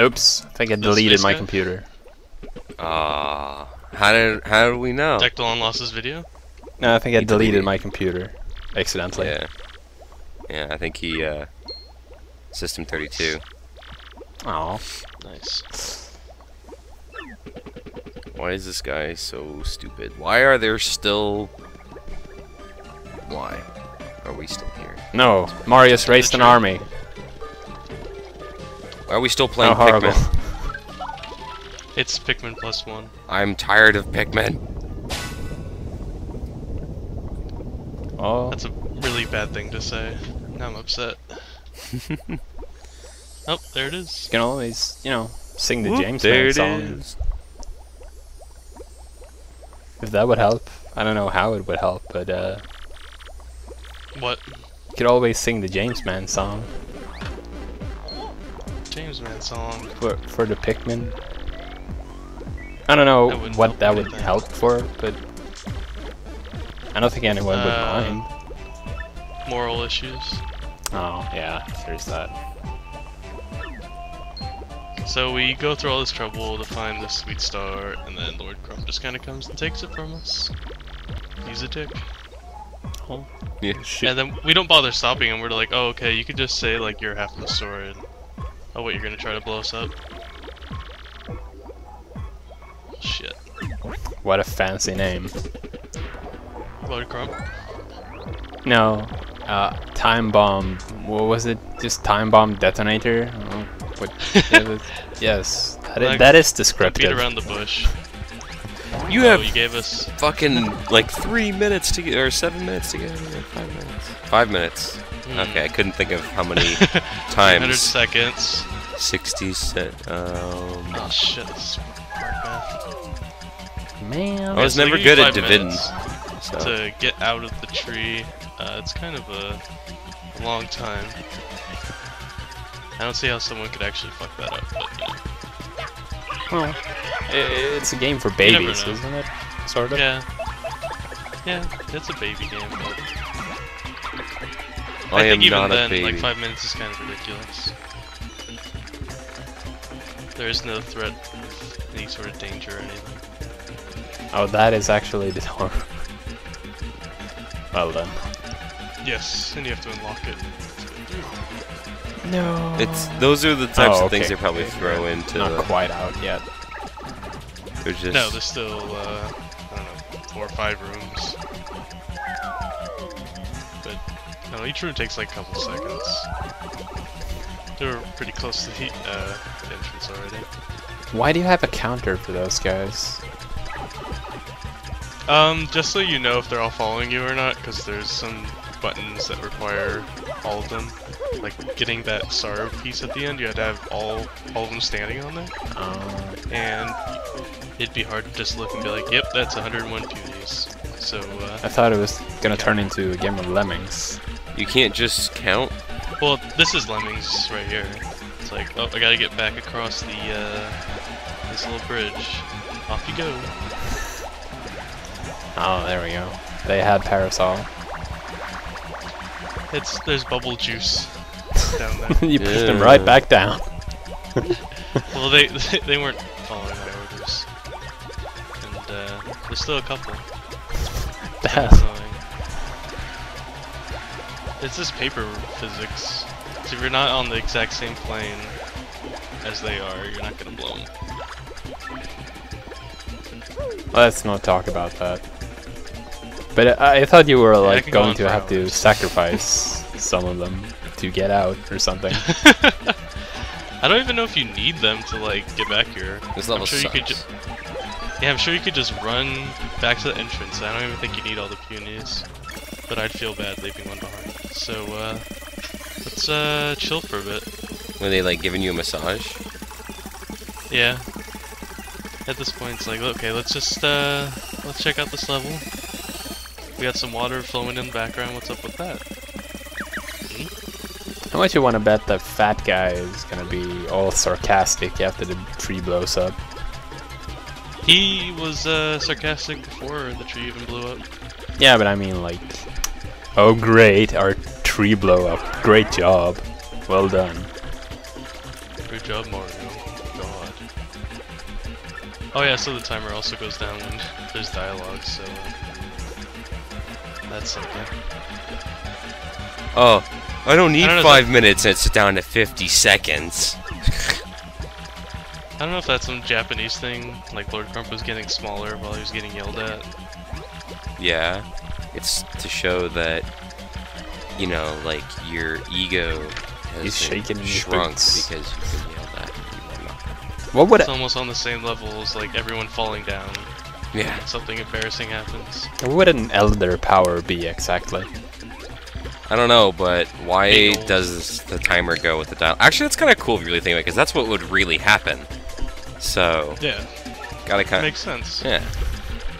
Oops, I think I deleted my computer. How did we know? Dectalon lost his video? No, I think I deleted my computer accidentally. Yeah. Yeah, I think he System 32. Oh, nice. Why is this guy so stupid? Why are there still? Why are we still here? No, Marius raised an army. Why are we still playing Pikmin? It's Pikmin plus one. I'm tired of Pikmin. Oh, that's a really bad thing to say. Now I'm upset. Oh, there it is. You can always, you know, sing the James Bond song. If that would help. I don't know how it would help, but what? You could always sing the James Bond song. James Bond song for the Pikmin. I don't know what that would help for, but I don't think anyone would mind. Moral issues. Oh yeah, there's that. So we go through all this trouble to find this sweet star, and then Lord Crump just kind of comes and takes it from us. He's a dick. Oh. Yeah, and then we don't bother stopping him. We're like, oh, okay, you could just say like you're half of the story. And, oh, wait, you're gonna try to blow us up? Shit. What a fancy name. Lord Crump? No. Time bomb. What was it? Just time bomb detonator? Oh. Yes, that is descriptive. Beat around the bush. You have. You gave us fucking like 3 minutes to get, or 7 minutes to get, 5 minutes. 5 minutes. Okay, I couldn't think of how many times. 100 seconds. 60 seconds. Oh shit! Man, I was never good at dividends. So. To get out of the tree, it's kind of a long time. I don't see how someone could actually fuck that up, but yeah. Well, it's a game for babies, isn't it? Sort of? Yeah. Yeah, it's a baby game, but I think even then, like, 5 minutes is kind of ridiculous. There is no threat of any sort of danger or anything. Oh, that is actually the door. Well done. Yes, and you have to unlock it. No. It's those are the types of things they probably throw into. Not quite out yet. They're just no. There's still I don't know, 4 or 5 rooms. But no, each room takes like a couple seconds. They were pretty close to the entrance already. Why do you have a counter for those guys? Just so you know if they're all following you or not, because there's some buttons that require all of them. Like getting that sorrow piece at the end, you had to have all of them standing on there. And it'd be hard to just look and be like, yep, that's 101 cuties. So I thought it was gonna turn into a game of Lemmings. You can't just count. Well, this is Lemmings right here. It's like, oh, I gotta get back across the this little bridge. Off you go. Oh, there we go. They had parasol. There's bubble juice down there. You pushed them right back down. Well, they weren't following my orders, and there's still a couple. It's this paper physics. So if you're not on the exact same plane as they are, you're not gonna blow them. Let's not talk about that. But I thought you were like going to have to sacrifice some of them to get out or something. I don't even know if you need them to like get back here. This level sucks. Yeah, I'm sure you could just run back to the entrance. I don't even think you need all the punies. But I'd feel bad leaving one behind. So let's chill for a bit. Were they like giving you a massage? Yeah. At this point, it's like okay, let's just let's check out this level. We got some water flowing in the background. What's up with that? How much you want to bet that fat guy is gonna be all sarcastic after the tree blows up? He was sarcastic before the tree even blew up. Yeah, but I mean, like, oh great, our tree blow up. Great job. Well done. Great job, Mario. Oh yeah, so the timer also goes down when there's dialogue, so that's something. Oh, I don't need 5 minutes, it's down to 50 seconds. I don't know if that's some Japanese thing, like Lord Crump was getting smaller while he was getting yelled at. Yeah, it's to show that, you know, like, your ego has shrunk because you've been yelled at. What would it's almost on the same level as, like, everyone falling down. Yeah. Something embarrassing happens. What would an elder power be, exactly? I don't know, but why does the timer go with the dial? Actually, that's kind of cool if you really think about it, because that's what would really happen. So... yeah. Gotta kind of... makes sense. Yeah.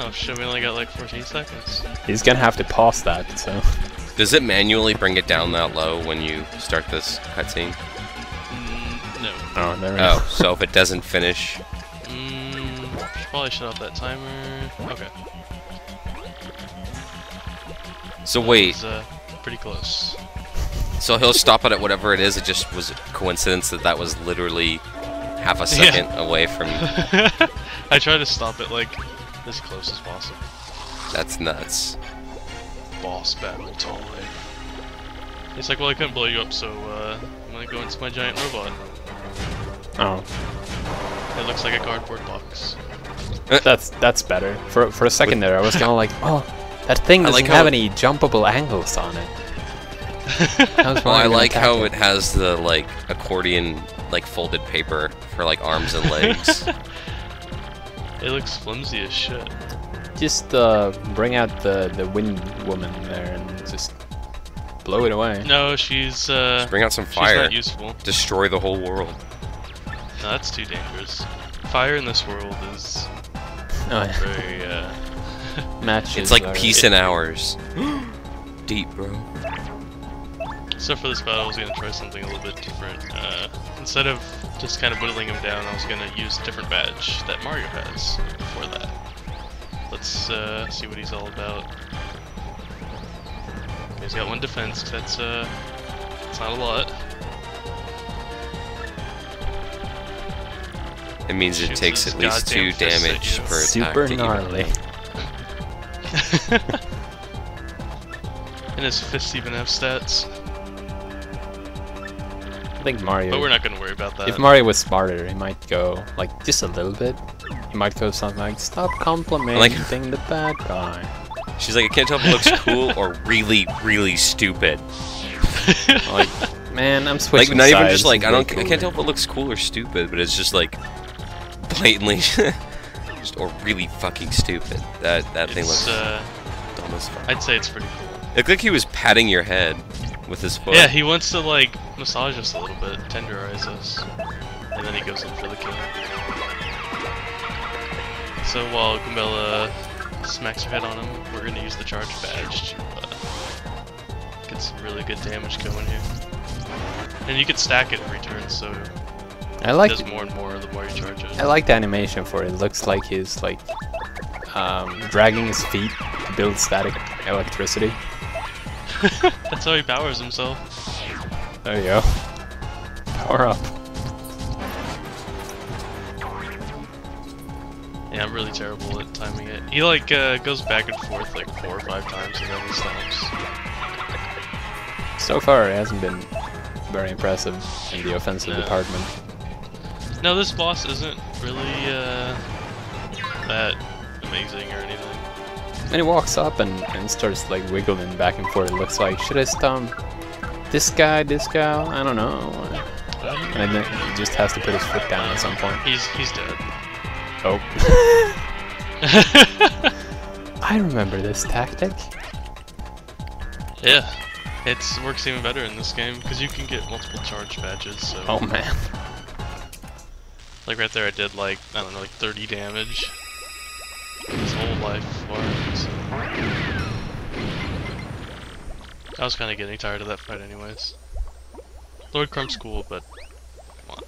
Oh shit, we only got like 14 seconds. He's gonna have to pause that, so... Does it manually bring it down that low when you start this cutscene? No. Oh, there we go. Oh, so if it doesn't finish... probably shut off that timer... Okay. So that wait... was, pretty close. So he'll stop it at whatever it is, it just was a coincidence that that was literally half a second away from... I tried to stop it, like... as close as possible. That's nuts. Boss battle time. It's like, well, I couldn't blow you up, so I'm gonna go into my giant robot. Oh. It looks like a cardboard box. That's better. For a second there, I was kinda like, oh, that thing doesn't have any jumpable angles on it. Well, I like how it has the like accordion like folded paper for like arms and legs. It looks flimsy as shit. Just bring out the wind woman there and just blow it away. No, she's just bring out some fire. She's not useful. Destroy the whole world. No, that's too dangerous. Fire in this world is very matches. It's like peace in ours. Deep, bro. So for this battle, I was gonna try something a little bit different. Instead of just kind of whittling him down, I was gonna use a different badge that Mario has for that. Let's see what he's all about. He's got one defense, cause that's not a lot. It means it takes at least 2 damage per attack. Super gnarly. And his fists even have stats. I think Mario... but we're not going to worry about that. If Mario was smarter, he might go, like, just a little bit. He might go something like, stop complimenting the bad guy. She's like, I can't tell if it looks cool or really, really stupid. Like, man, I'm switching sides. Like, not even just like, I can't tell if it looks cool or stupid, but it's just like, blatantly, just, or really fucking stupid. That thing looks dumb as fuck. I'd say it's pretty cool. It looked like he was patting your head with his foot. Yeah, he wants to, like, massage us a little bit, tenderize us, and then he goes in for the kill. So while Goombella smacks her head on him, we're gonna use the charge badge to get some really good damage going here. And you can stack it in return, so it does more and more the more you charge it. I like the animation for it. It looks like he's, like, dragging his feet to build static electricity. That's how he powers himself. There you go. Power up. Yeah, I'm really terrible at timing it. He like goes back and forth like 4 or 5 times and then he stops. So far it hasn't been very impressive in the offensive department. No, this boss isn't really that amazing or anything. And he walks up and starts like wiggling back and forth. It looks like, should I stomp this guy, this gal? I don't know. And then he just has to put his foot down at some point. He's dead. Oh. I remember this tactic. Yeah, it works even better in this game because you can get multiple charge badges. So. Oh man. Like right there, I did like I don't know, like 30 damage. His whole life forms. I was kind of getting tired of that fight anyways. Lord Crump's cool, but come on.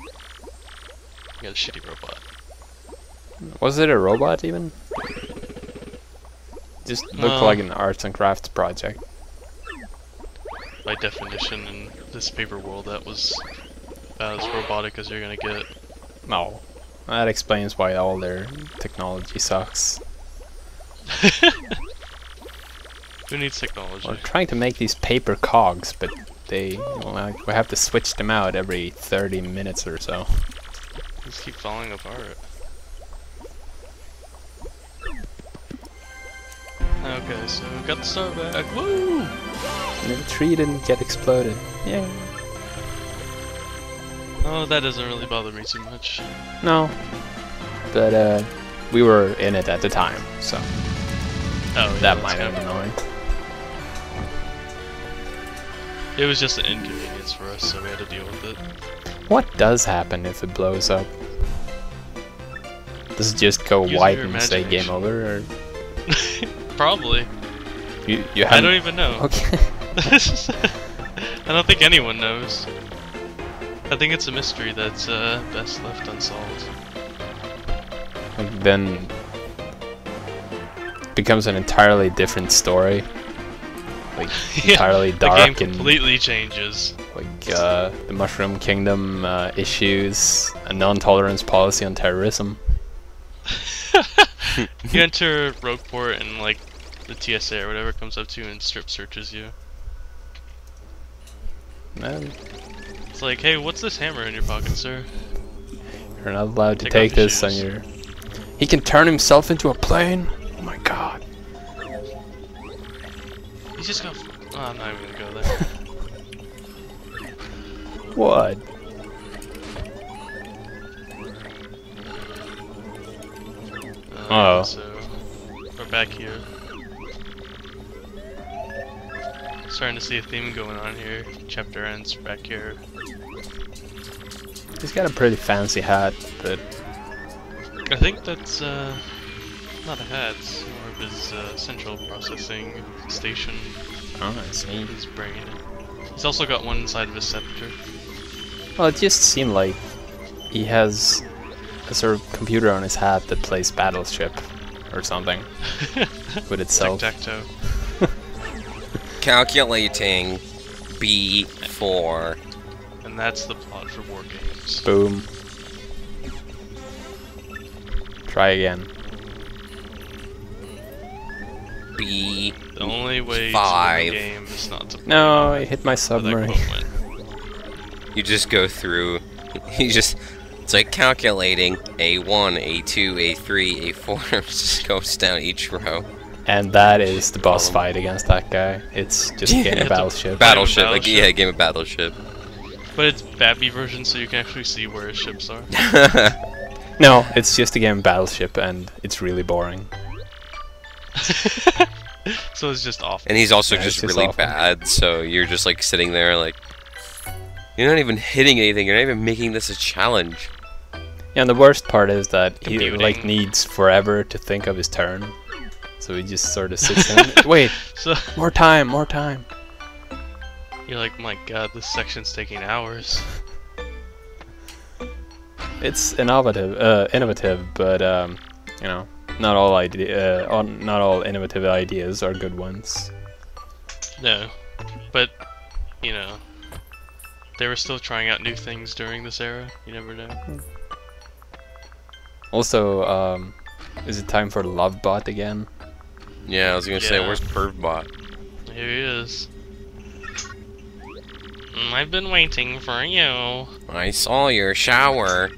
You got a shitty robot. Was it a robot even? Just looked like an arts and crafts project. By definition, in this paper world, that was about as robotic as you're gonna get. No. That explains why all their technology sucks. Who needs technology? We're trying to make these paper cogs, but they, well, we have to switch them out every 30 minutes or so. Just keep falling apart. Okay, so we got the star back. Woo! And the tree didn't get exploded. Yay! Oh, that doesn't really bother me too much. No. But, we were in it at the time, so. Oh, yeah, that might have been annoying. It was just an inconvenience for us, so we had to deal with it. What does happen if it blows up? Does it just go white and say game over? Or? Probably. You haven't... I don't even know. Okay. I don't think anyone knows. I think it's a mystery that's best left unsolved. And then it becomes an entirely different story. Like, entirely dark and... The game completely changes. Like, the Mushroom Kingdom issues a non-tolerance policy on terrorism. You enter Rogueport and, like, the TSA or whatever comes up to you and strip searches you. It's like, hey, what's this hammer in your pocket, sir? You're not allowed to take this on your... He can turn himself into a plane? Oh my god. He's just got... Oh, I'm not even gonna go there. What? Oh. So, we're back here. Starting to see a theme going on here. Chapter ends back here. He's got a pretty fancy hat, but... I think that's, not a hat, it's more of his central processing station. Oh, I see. His brain. He's also got one inside of his scepter. Well, it just seemed like he has a sort of computer on his hat that plays Battleship or something with itself. Tic-tac-toe. Calculating B4. And that's the plot for War Games. Boom. Try again. B. The only way five. To win the game is not to play. No, I hit my submarine. You just go through. You just. It's like calculating A1, A2, A3, A4. It just goes down each row. And that is the boss fight against that guy. It's just a game of Battleship. Battleship, like, yeah, a game of Battleship. But it's Babby version, so you can actually see where his ships are. No, it's just a game of Battleship, and it's really boring. So it's just awful. And he's also just really awful. Bad, so you're just, like, sitting there, like... You're not even hitting anything, you're not even making this a challenge. Yeah, and the worst part is that he, like, needs forever to think of his turn. So he just sort of sits in. Wait, so, more time, more time. You're like, my god, this section's taking hours. It's innovative, but you know, not all innovative ideas are good ones. No, but you know, they were still trying out new things during this era. You never know. Also, is it time for Lovebot again? Yeah, I was gonna say, where's Pervbot? Here he is. I've been waiting for you. I saw your shower.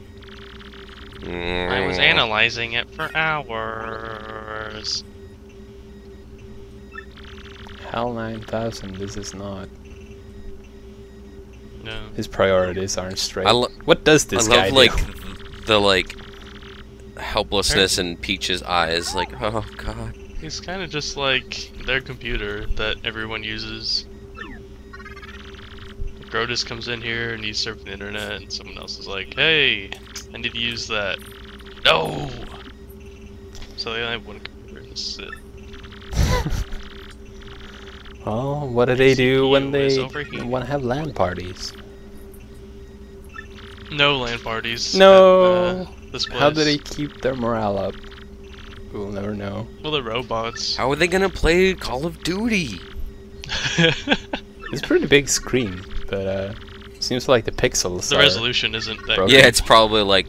I was analyzing it for hours. HAL 9000, this is not. No. His priorities aren't straight. What does this guy do? I love, like, the, like, helplessness in Peach's eyes. Like, oh god. He's kind of just like their computer that everyone uses. Grotus comes in here and he's surfing the internet and someone else is like, hey, I need to use that. No! So they only have one computer and sit. Well, what do they do when they want to have LAN parties? No LAN parties. No! This place. How do they keep their morale up? We'll never know. Well, they're robots. How are they gonna play Call of Duty? It's a pretty big screen, but seems like the pixels. The resolution isn't that good. Yeah, it's probably like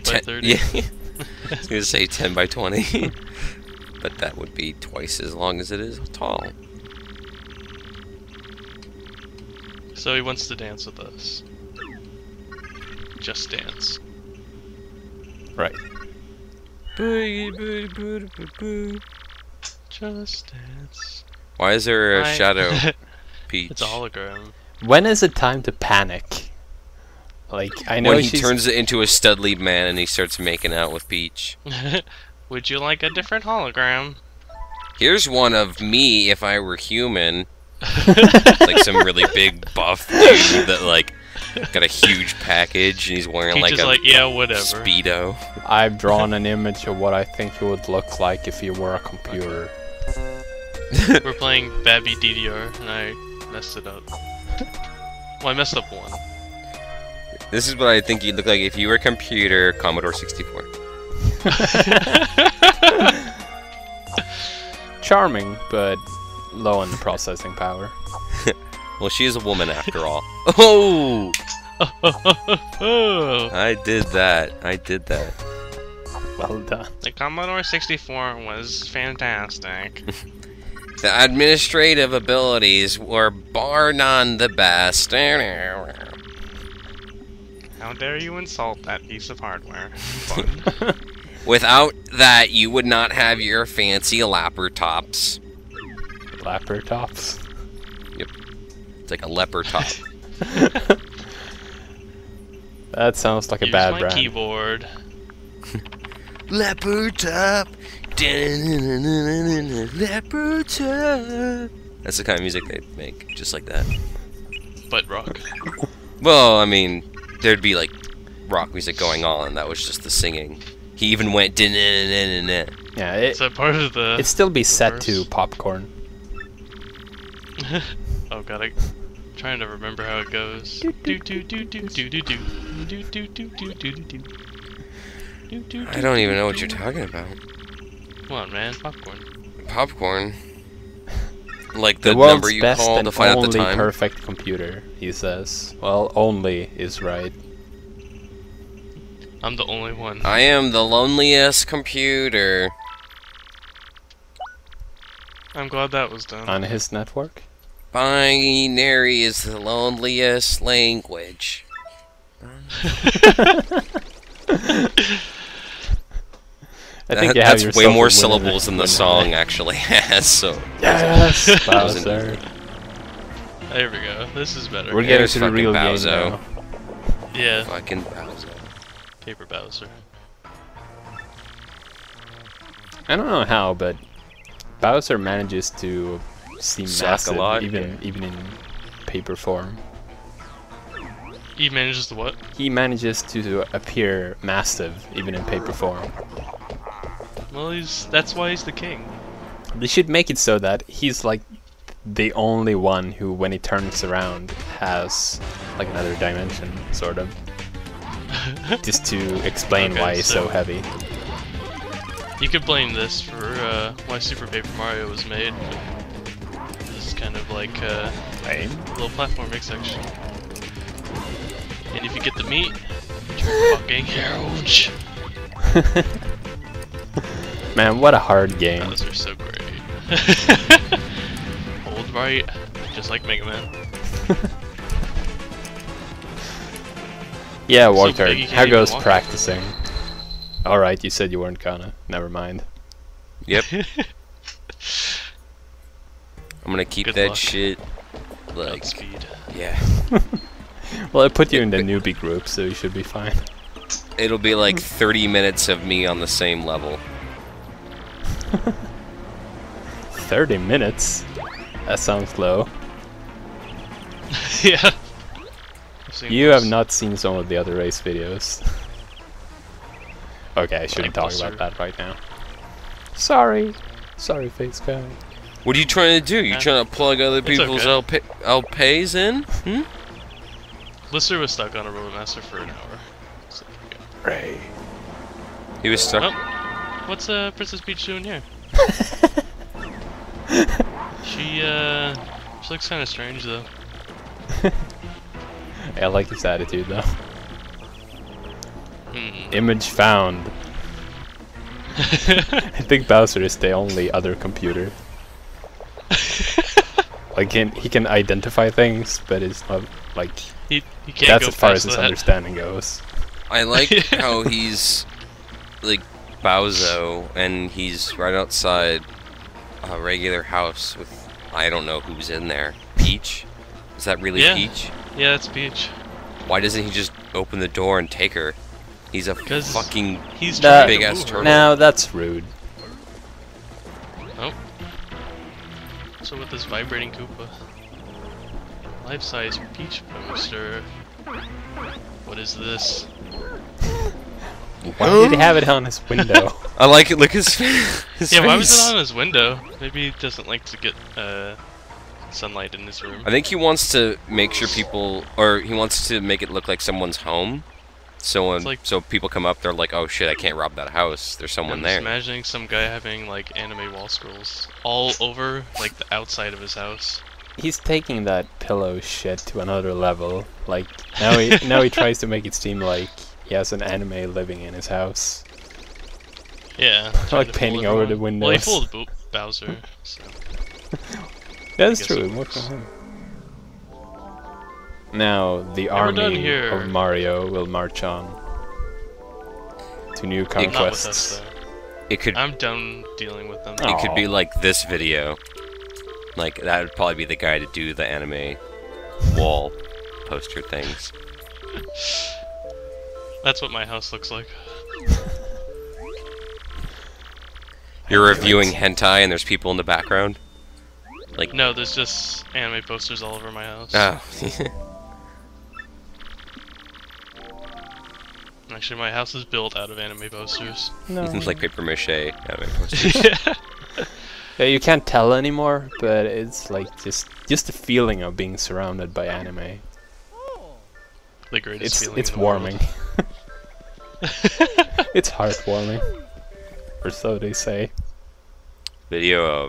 30 by 30. Yeah. I was gonna say 10 by 20, but that would be twice as long as it is tall. So he wants to dance with us. Just Dance. Right. Boogie, boogie, boogie, boogie, boogie. Just Dance. Why is there a shadow, Peach? It's a hologram. When is it time to panic? Like, I know when he turns it into a studly man and he starts making out with Peach. Would you like a different hologram? Here's one of me if I were human. Like some really big buff dude that like got a huge package and he's wearing like a yeah, whatever. Speedo. I've drawn an image of what I think it would look like if he were a computer. We're playing Babby DDR and I messed it up. Well, I messed up one. This is what I think you'd look like if you were a computer, Commodore 64. Charming, but low on the processing power. Well, she is a woman after all. Oh! I did that. I did that. Well done. The Commodore 64 was fantastic. The administrative abilities were bar none the best. How dare you insult that piece of hardware? Without that, you would not have your fancy lappertops. Lappertops? Yep. It's like a leper top. That sounds like a bad brand. Use my keyboard. Leper top. Leper top. That's the kind of music they make, just like that. Butt rock. Well, I mean, there'd be like rock music going on. That was just the singing. He even went din din din din. Yeah, it's a part of the. It'd still be set to popcorn. Oh god, I'm trying to remember how it goes. I don't even know what you're talking about. Come on, man, popcorn. Popcorn. Like the number you call to find out the time. Perfect computer, he says. Well, only is right. I'm the only one. I am the loneliest computer. I'm glad that was done. On his network? Binary is the loneliest language. I think that's way more syllables than the song actually has, so... Yes! Bowser. There we go. This is better. We're getting to the real Bowser now. Yeah. Fucking Bowser. Paper Bowser. I don't know how, but... Bowser manages to seem massive, even in paper form. He manages to what? He manages to appear massive, even in paper form. Well, that's why he's the king. They should make it so that he's like the only one who, when he turns around, has like another dimension, sort of. Just to explain why he's so heavy. You could blame this for why Super Paper Mario was made. This is kind of like a little platforming section. And if you get the meat, you're fucking huge. Man, what a hard game. Oh, those are so great. Hold right, just like Mega Man. Yeah, Walter, how goes practicing? Alright, you said you weren't gonna. Never mind. Yep. I'm gonna keep that shit like speed. Yeah. Well, I put you in the newbie group, so you should be fine. It'll be like 30 minutes of me on the same level. 30 minutes? That sounds low. Yeah. You have not seen some of the other race videos. Okay, I shouldn't talk about that right now. Sorry. Sorry, face guy. What are you trying to do? You trying to plug other people's LPs in? Hmm? Lister was stuck on a Robomaster for an hour. So Ray. He was stuck. Oh. What's Princess Peach doing here? She looks kind of strange though. Yeah, I like his attitude though. Image found. I think Bowser is the only other computer. Like he can identify things, but it's not like he can't that's as far as his understanding goes. I like how he's like Bowser, and he's right outside a regular house with I don't know who's in there. Peach? Is that really Peach? Yeah, it's Peach. Why doesn't he just open the door and take her? He's a fucking big-ass turtle. No, that's rude. Oh. So with this vibrating Koopa, life-size Peach poster. What is this? Why did he have it on his window? I like it. Look his face. Why was it on his window? Maybe he doesn't like to get sunlight in his room. I think he wants to make sure people, or he wants to make it look like someone's home. So when, so people come up, they're like, "Oh shit, I can't rob that house. There's someone there." I'm just imagining some guy having like anime wall scrolls all over like the outside of his house. He's taking that pillow shit to another level. Like now he now he tries to make it seem like he has an anime living in his house. Yeah. Like painting over the windows. Well, he fooled Bowser. So. That's true. More from him. Now, the army of Mario will march on to new conquests. I'm done dealing with them. It could be like this video. Like, that would probably be the guy to do the anime wall poster things. That's what my house looks like. You're reviewing hentai and there's people in the background? Like, no, there's just anime posters all over my house. Oh. Actually, my house is built out of anime posters. No. It's like paper mache anime posters. Yeah, you can't tell anymore, but it's like just the feeling of being surrounded by anime. The greatest feeling. It's warming. It's heartwarming, or so they say. Video of